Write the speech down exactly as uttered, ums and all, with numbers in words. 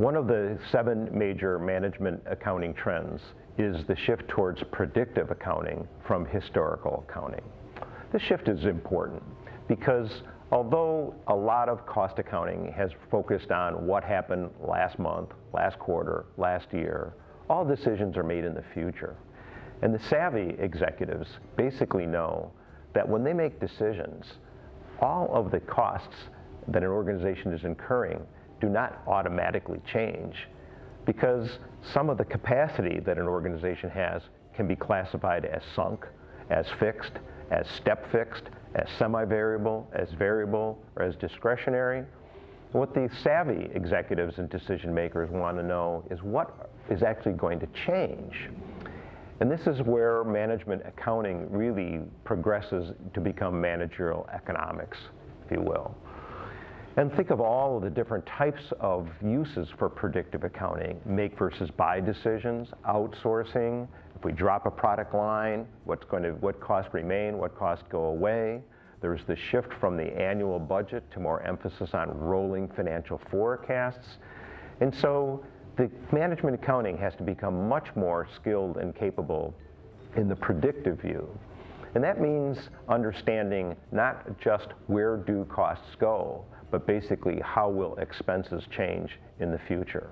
One of the seven major management accounting trends is the shift towards predictive accounting from historical accounting. This shift is important because although a lot of cost accounting has focused on what happened last month, last quarter, last year, all decisions are made in the future. And the savvy executives basically know that when they make decisions, all of the costs that an organization is incurring do not automatically change, because some of the capacity that an organization has can be classified as sunk, as fixed, as step fixed, as semi-variable, as variable, or as discretionary. What the savvy executives and decision makers want to know is what is actually going to change. And this is where management accounting really progresses to become managerial economics, if you will. And think of all of the different types of uses for predictive accounting: make versus buy decisions, outsourcing, if we drop a product line, what's going to, what costs remain, what costs go away. There's the shift from the annual budget to more emphasis on rolling financial forecasts. And so the management accounting has to become much more skilled and capable in the predictive view. And that means understanding not just where do costs go, but basically how will expenses change in the future.